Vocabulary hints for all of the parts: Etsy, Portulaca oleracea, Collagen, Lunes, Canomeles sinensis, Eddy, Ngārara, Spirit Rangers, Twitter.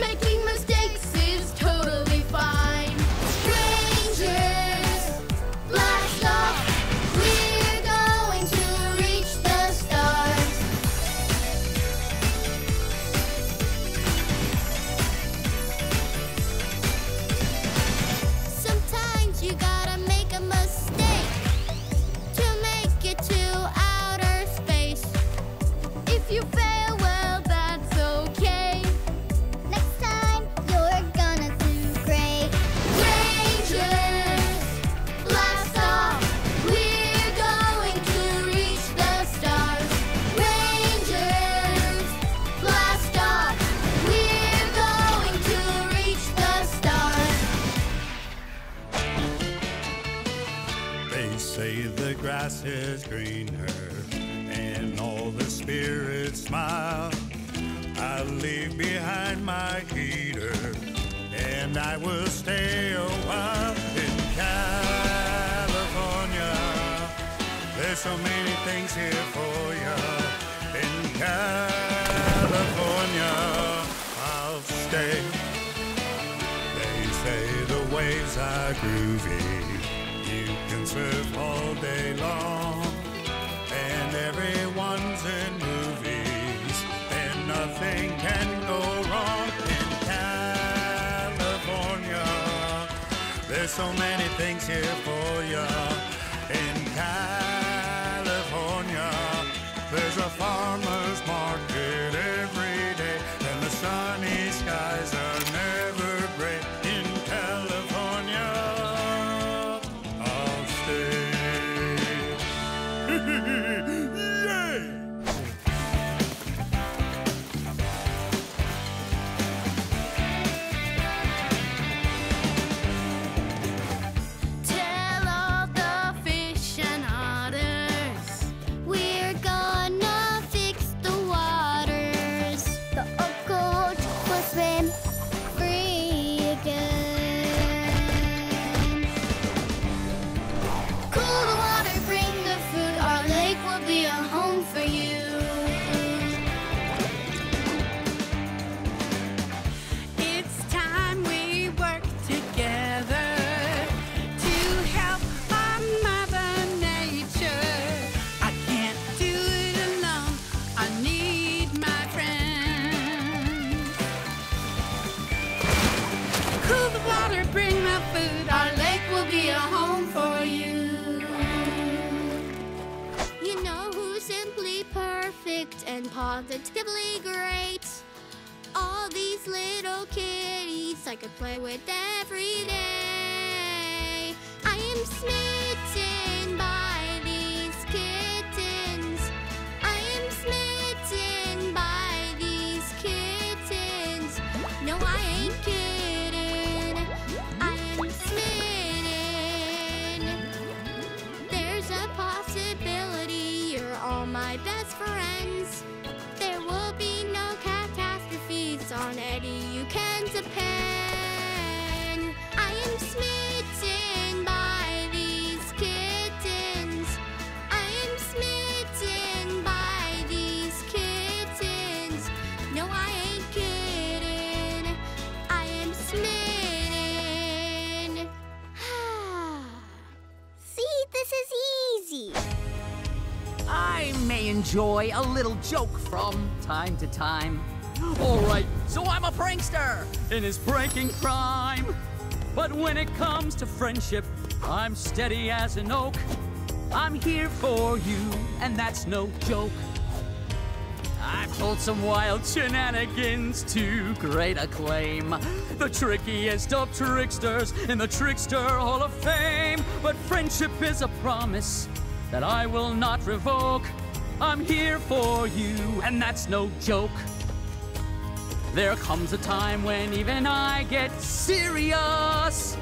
Making mistakes is totally fine. Strangers, blast off. We're going to reach the stars. Sometimes you gotta make a mistake to make it to outer space. If you fail, say the grass is greener and all the spirits smile. I leave behind my heater and I will stay a while. In California, there's so many things here for ya. In California, I'll stay. They say the waves are groovy. You can surf all day long, and everyone's in movies, and nothing can go wrong. In California, there's so many things here for ya. In California, there's a farmer's market every day, and the sunny skies are never gray. In California, bring the food, our lake will be a home for you. You know who's simply perfect and positively great? All these little kitties I could play with every day. I am smitten by these kittens. I am smitten by these kittens. No, I ain't kidding. My best friends, there will be no catastrophes. On Eddie you can depend. I am smitten by these kittens. I am smitten by these kittens. No, I ain't kidding. I am smitten. See, this is easy. I may enjoy a little joke from time to time. All right, so I'm a prankster in his pranking prime. But when it comes to friendship, I'm steady as an oak. I'm here for you, and that's no joke. I've told some wild shenanigans to great acclaim. The trickiest of tricksters in the Trickster Hall of Fame. But friendship is a promise that I will not revoke. I'm here for you, and that's no joke. There comes a time when even I get serious,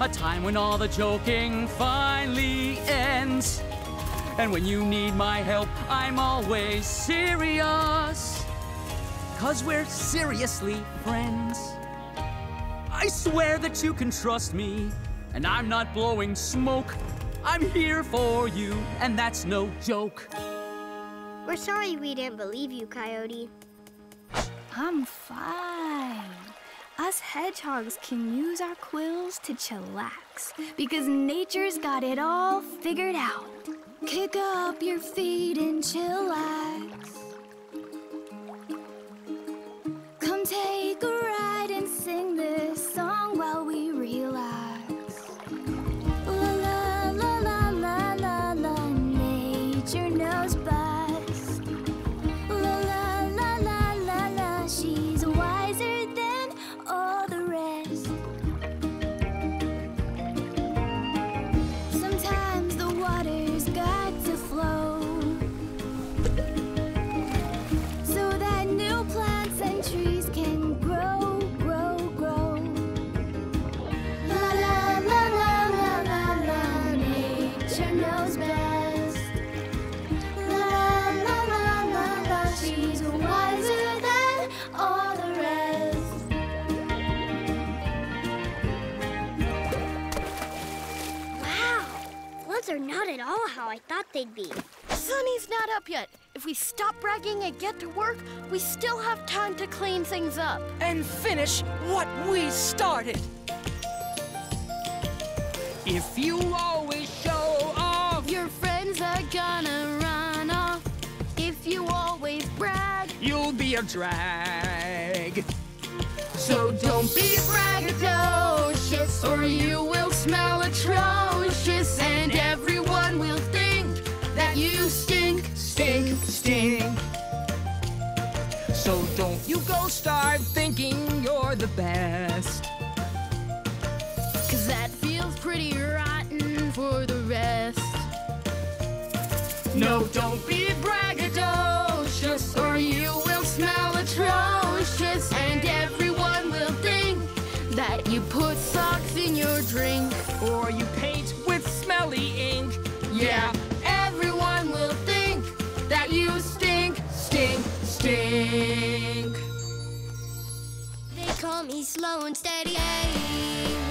a time when all the joking finally ends. And when you need my help, I'm always serious, 'cause we're seriously friends. I swear that you can trust me, and I'm not blowing smoke. I'm here for you, and that's no joke. We're sorry we didn't believe you, Coyote. I'm fine. us hedgehogs can use our quills to chillax, because nature's got it all figured out. Kick up your feet and chillax. Come take a ride and sing this song while we relax. La la la la la la la, nature knows best. They're not at all how I thought they'd be. Sunny's not up yet. If we stop bragging and get to work, we still have time to clean things up. And finish what we started. If you always show off, your friends are gonna run off. If you always brag, you'll be a drag. So don't be braggadocious, or you will smell atrocious, and everyone will think that you stink, stink, stink. So don't you go start thinking you're the best, 'cause that feels pretty rotten for the rest. No, don't be braggadocious, or you will smell atrocious, and everyone will think that you put socks in your drink, or you paint with smelly ink. Yeah, everyone will think that you stink, stink, stink. They call me slow and steady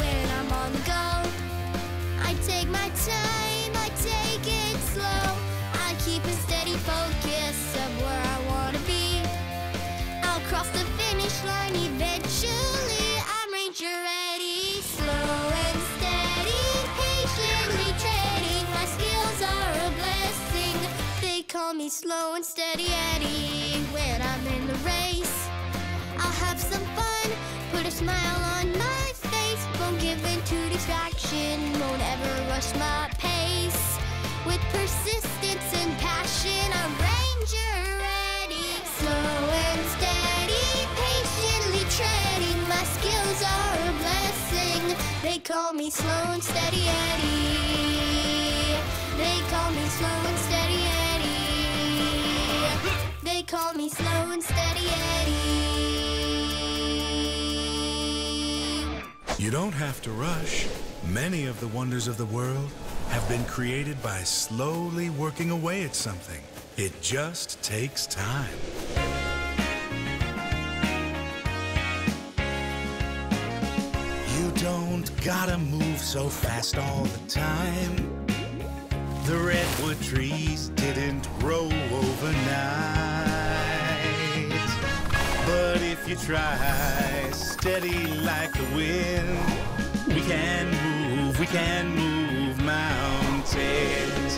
when I'm on the go. I take my time, I take it slow. I keep a steady focus of where I want to be. I'll cross the finish line eventually. I'm Ranger ready, slow and steady, patiently trading. My skills are a blessing. They call me slow and steady Eddie when I'm in the race. I'll have some fun, put a smile on my face. Won't give in to distraction, won't ever rush my pace. With persistence and passion, I'm Ranger ready. Slow and steady, patiently treading. My skills are a blessing. They call me Slow and Steady Eddie. They call me Slow and Steady Eddie. They call me Slow and Steady Eddie. You don't have to rush. Many of the wonders of the world have been created by slowly working away at something. It just takes time. You don't gotta move so fast all the time. The redwood trees didn't grow overnight. But if you try steady like the wind, we can move, mountains.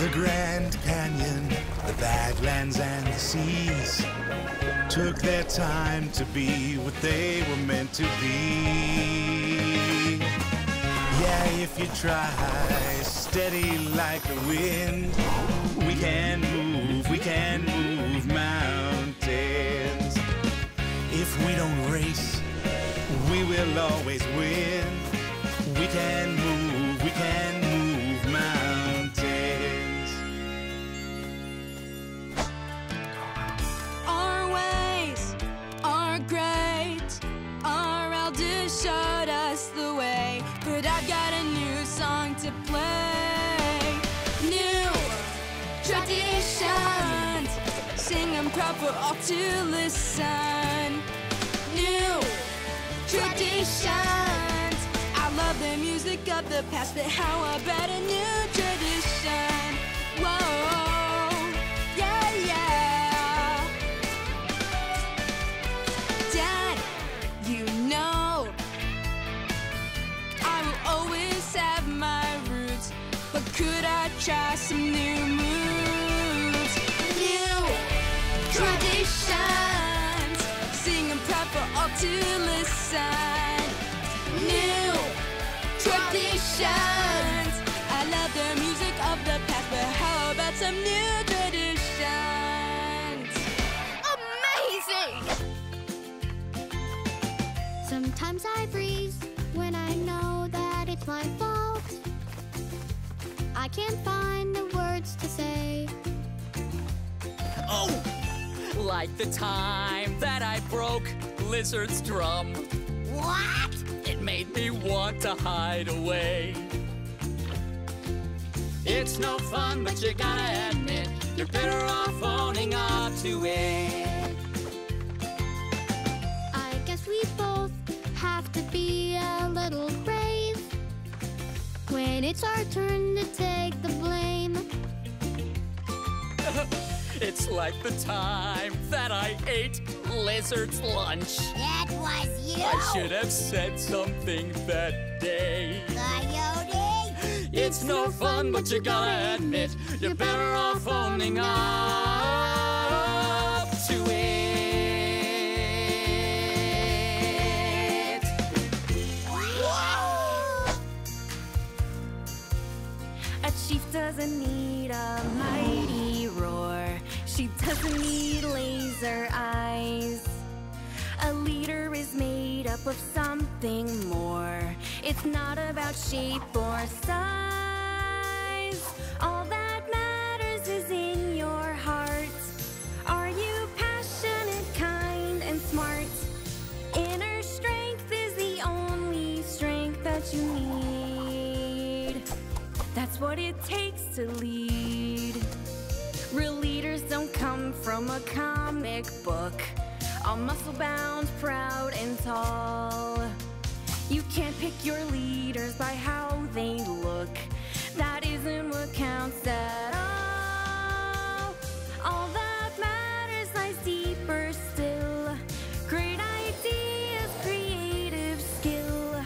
The Grand Canyon, the Badlands and the seas took their time to be what they were meant to be. Yeah, if you try steady like the wind, we can move, mountains. If we don't race, we will always win. We can move, mountains. Our ways are great. Our elders showed us the way. But I've got a new song to play. New traditions, sing them proud for all to listen. New traditions, I love the music of the past, but how about a new tradition? Whoa, yeah, yeah. traditions, singing proud for all to listen. New traditions, I love the music of the past, but how about some new traditions? Amazing! Sometimes I freeze when I know that it's my fault. I can't find the words to say. Oh! Like the time that I broke Lizard's drum. What? It made me want to hide away. It's no fun, but you gotta admit, you're better off owning up to it. I guess we both have to be a little brave when it's our turn to take the blame. It's like the time that I ate Lizard's lunch. That was you! I should have said something that day. Coyote! It's no fun, but you gotta admit, you're better off owning up to it. Wow. A chief doesn't need a mighty roar. She doesn't need laser eyes. A leader is made up of something more. It's not about shape or size. All that matters is in your heart. Are you passionate, kind, and smart? Inner strength is the only strength that you need. That's what it takes to lead. Real leaders don't come from a comic book. All muscle-bound, proud, and tall. You can't pick your leaders by how they look. That isn't what counts at all. All that matters lies deeper still. Great ideas, creative skill,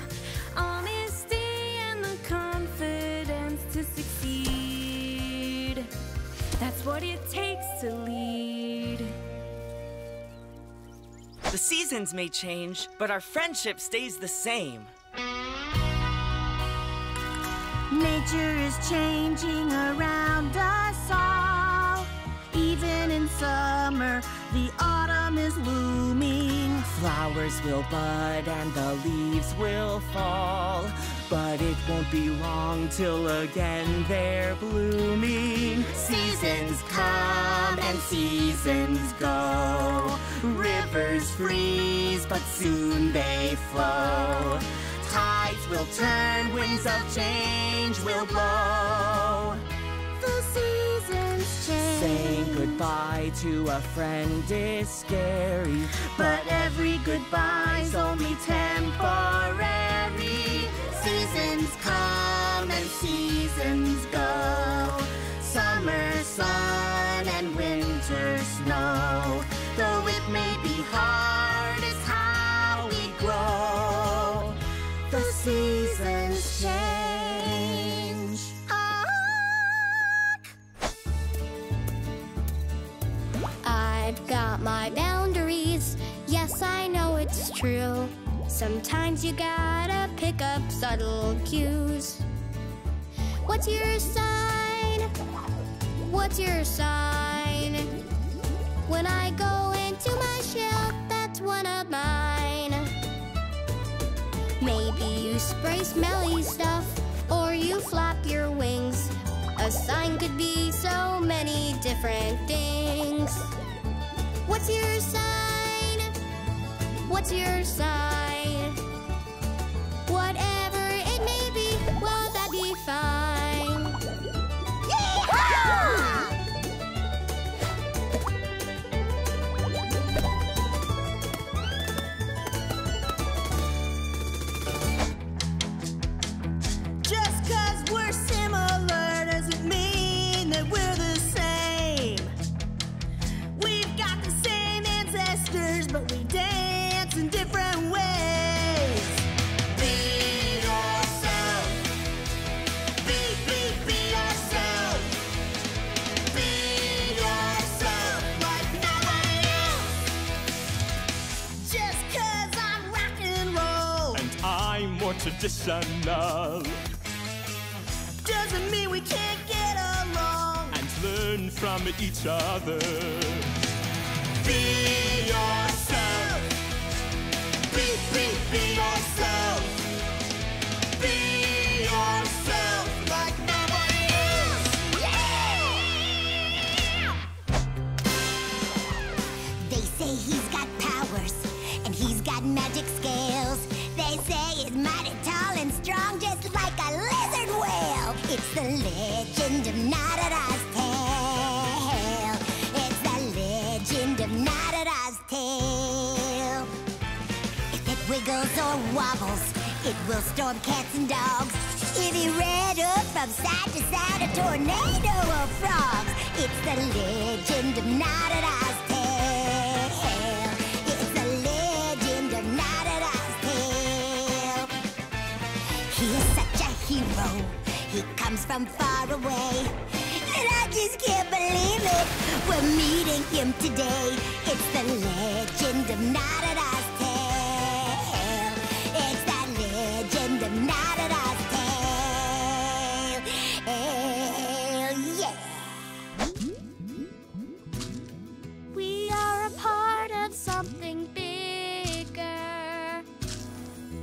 honesty, and the confidence to succeed. That's what it takes to lead. The seasons may change, but our friendship stays the same. Nature is changing around us all. Even in summer, the autumn is looming. Flowers will bud and the leaves will fall. But it won't be long till again they're blooming. Seasons come and seasons go. Rivers freeze, but soon they flow. Tides will turn, winds of change will blow. The seasons change. Saying goodbye to a friend is scary, but every goodbye's only temporary. Seasons come and seasons go. Summer sun and winter snow. Though it may be hard, it's how we grow. The seasons change. I've got my boundaries. Yes, I know it's true. Sometimes you gotta pick up subtle cues. What's your sign? What's your sign? When I go into my shell, that's one of mine. Maybe you spray smelly stuff, or you flap your wings. A sign could be so many different things. What's your sign? What's your sign? Whatever it may be, well, that'd be fine. Yeehaw! Just 'cause we're similar doesn't mean that we're the same. We've got the same ancestors, but we dance in different ways. traditional. Doesn't mean we can't get along and learn from each other. Be yourself. Be yourself. Be yourself like nobody else. Yeah! They say he's got powers and he's got magic scales. They say he's mighty tall and strong, just like a lizard whale. It's the legend of Ngārara's tale. It's the legend of Ngārara's tale. If it wiggles or wobbles, it will storm cats and dogs. If he ran up from side to side, a tornado of frogs. It's the legend of Ngārara's tale. It's the legend of Ngārara's tale. He is such a hero. He comes from far away. And I just can't believe it. We're meeting him today. It's the legend of Ngārara's tale. Something bigger.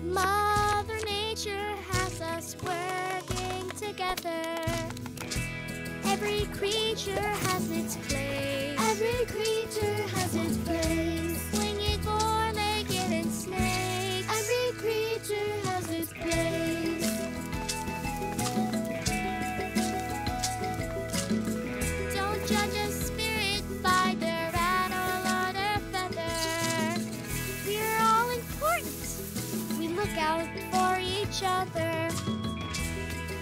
Mother Nature has us working together. Every creature has its place. Every creature has its place. Winged, four-legged, and snakes. Every creature has its place. Don't judge a spirit by their look out for each other.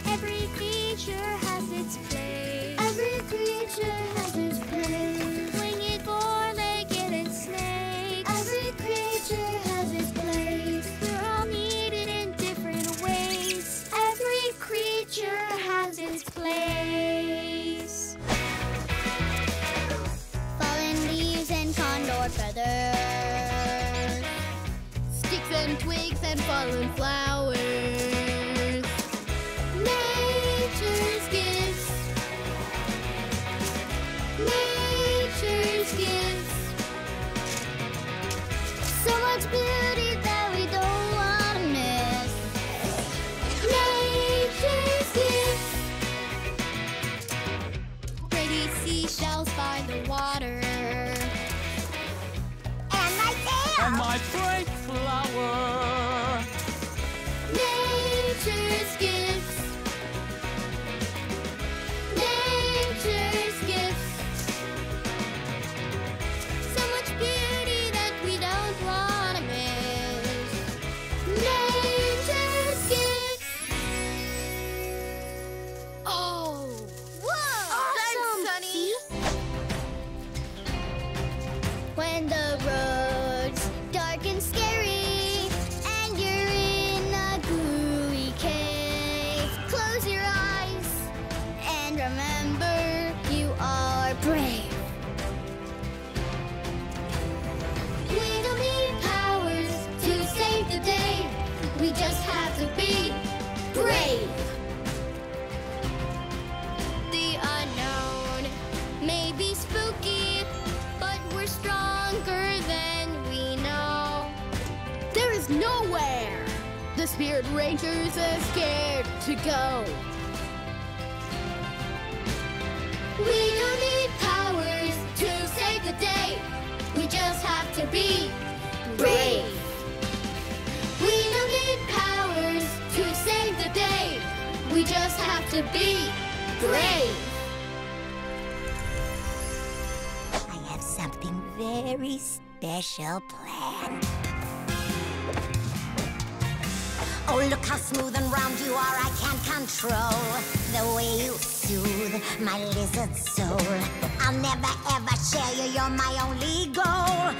Every creature has its place. Every creature has its place. Winged, four-legged, and snakes. Every creature has its place. We're all needed in different ways. Every creature has its place. Fallen leaves and condor feathers. Sticks and twigs and fallen flowers. Nature's gifts. Nature's gifts. So much beauty that we don't want to miss. Nature's gifts. Pretty seashells by the water. And my tail. And my brain. Flower. Nature's gifts. Nature's gifts. So much beauty that we don't want to miss. Nature's gifts. Oh! Whoa! Awesome, Sunny! When the road's dark and scary, we just have to be brave. The unknown may be spooky, but we're stronger than we know. There is nowhere the Spirit Rangers are scared to go. We don't need powers to save the day. We just have to be brave. We don't need powers to save the day. We just have to be brave. I have something very special planned. Oh, look how smooth and round you are. I can't control the way you soothe my lizard soul. I'll never ever share you. You're my only goal.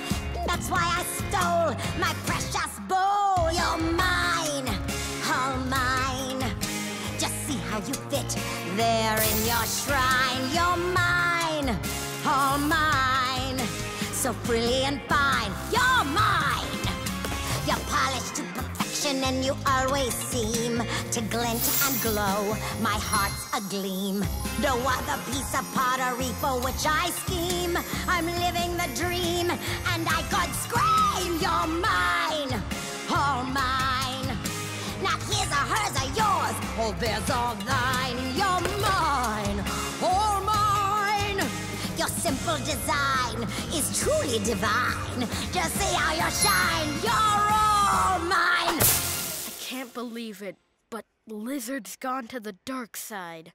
That's why I stole my precious bowl. You're mine, all mine. Just see how you fit there in your shrine. You're mine, all mine. So frilly and fine. You're mine. You're polished to perfection. reflection, and you always seem to glint and glow. My heart's agleam. No other piece of pottery for which I scheme. I'm living the dream, and I could scream, you're mine, all mine. Not his or hers or yours, oh, there's all thine. You're mine, all mine. Your simple design is truly divine. Just see how you shine, you're all mine. I can't believe it, but Lizard's gone to the dark side.